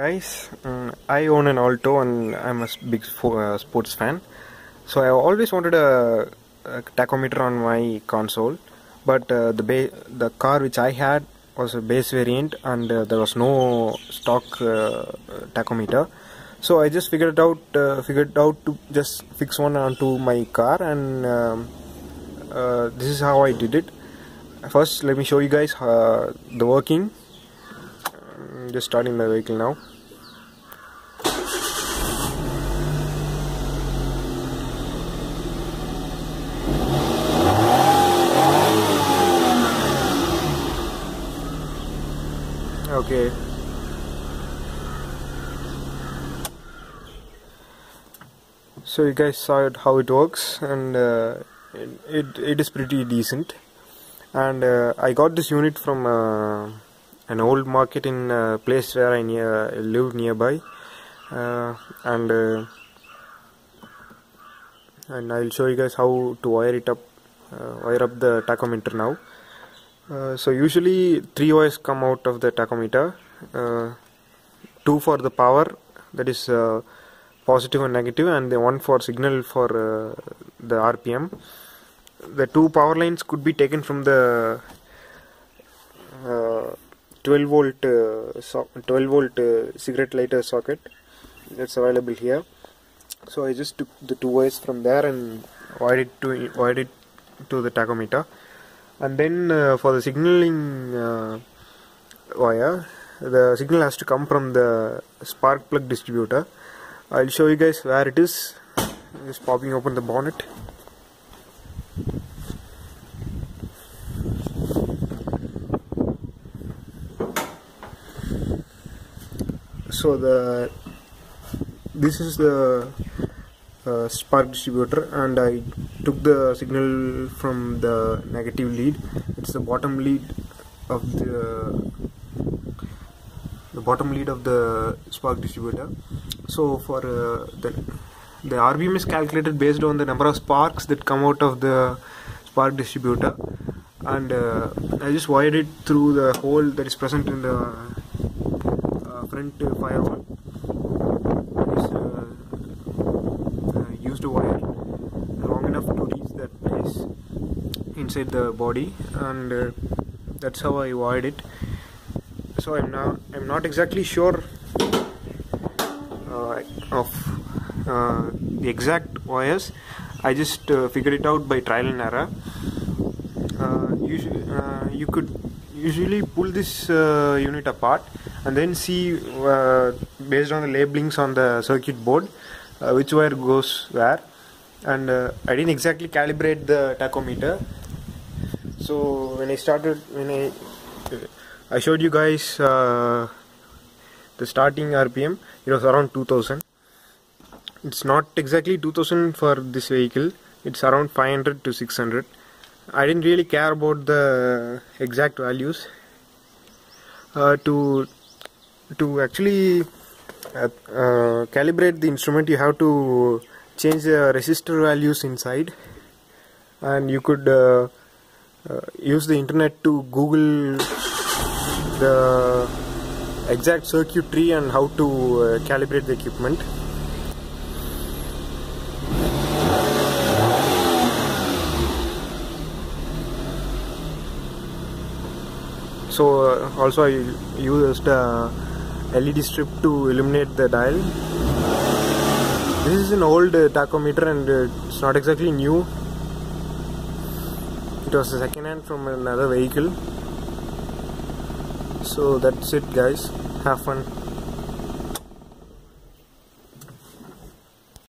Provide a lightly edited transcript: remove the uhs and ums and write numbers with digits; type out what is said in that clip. Guys, I own an Alto and I'm a big sports fan, so I always wanted a tachometer on my console, but the car which I had was a base variant and there was no stock tachometer, so I just figured out to just fix one onto my car, and this is how I did it. First, let me show you guys the working. I'm just starting my vehicle now. Okay. So you guys saw it, how it works, and it is pretty decent. And I got this unit from an old market in a place where I lived nearby, and I'll show you guys how to wire up the tachometer now. So usually 3 wires come out of the tachometer, 2 for the power, that is positive and negative, and the 1 for signal for the RPM. The 2 power lines could be taken from the 12 volt cigarette lighter socket that's available here. So I just took the 2 wires from there and wired it to the tachometer, and then for the signaling wire, the signal has to come from the spark plug distributor. I'll show you guys where it is. Just popping open the bonnet. So this is the spark distributor, and I took the signal from the negative lead. It's the bottom lead of the spark distributor. So for the RPM is calculated based on the number of sparks that come out of the spark distributor, and I just wired it through the hole that is present in the front firewall. Used a wire long enough to reach that place inside the body, and that's how I wired it. So I'm not exactly sure of the exact wires. I just figured it out by trial and error. You could usually pull this unit apart and then see, based on the labelings on the circuit board, which wire goes where. And I didn't exactly calibrate the tachometer, so when I showed you guys the starting RPM, it was around 2000. It's not exactly 2000 for this vehicle, it's around 500 to 600. I didn't really care about the exact values. To actually calibrate the instrument, you have to change the resistor values inside, and you could use the internet to Google the exact circuitry and how to calibrate the equipment. So also I used LED strip to illuminate the dial. This is an old tachometer, and it's not exactly new. It was second hand from another vehicle. So that's it, guys. Have fun.